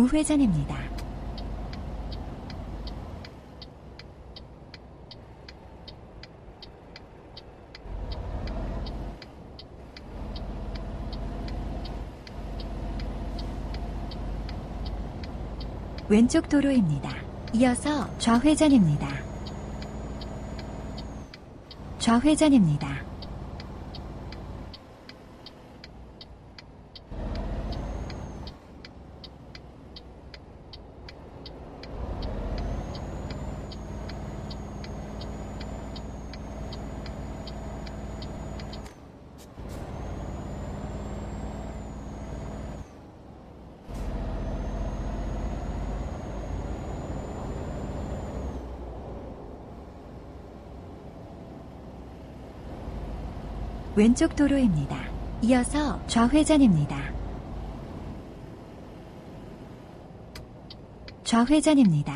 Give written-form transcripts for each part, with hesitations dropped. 우회전입니다. 왼쪽 도로입니다. 이어서 좌회전입니다. 좌회전입니다. 왼쪽 도로입니다. 이어서 좌회전입니다. 좌회전입니다.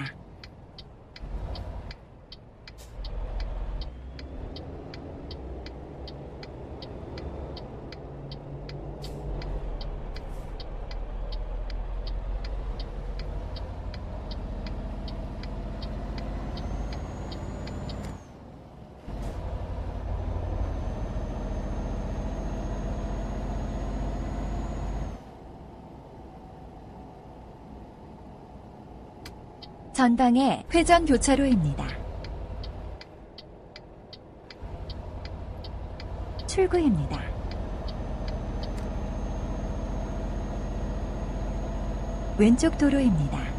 전방에 회전 교차로입니다. 출구입니다. 왼쪽 도로입니다.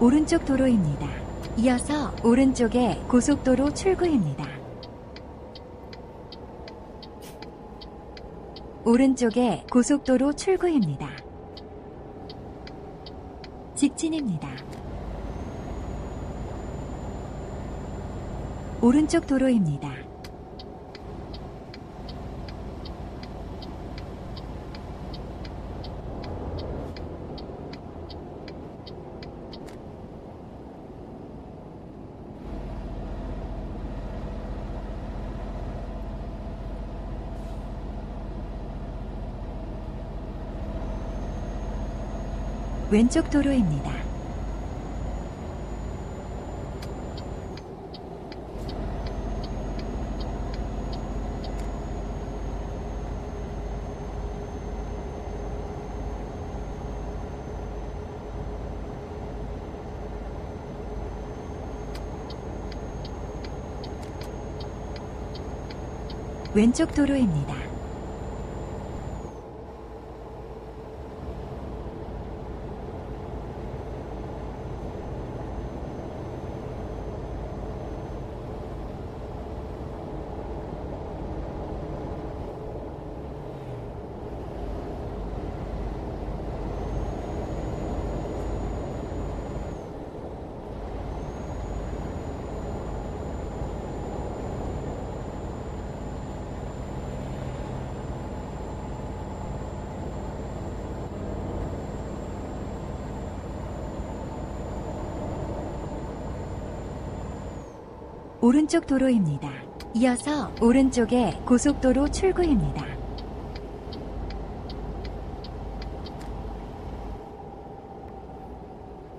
오른쪽 도로입니다. 이어서 오른쪽에 고속도로 출구입니다. 오른쪽에 고속도로 출구입니다. 직진입니다. 오른쪽 도로입니다. 왼쪽 도로입니다. 왼쪽 도로입니다. 오른쪽 도로입니다. 이어서 오른쪽에 고속도로 출구입니다.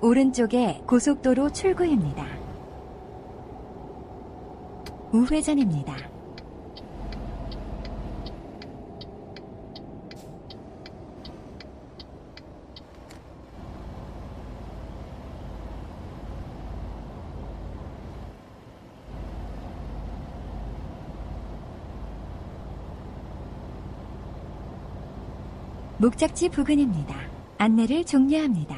오른쪽에 고속도로 출구입니다. 우회전입니다. 목적지 부근입니다. 안내를 종료합니다.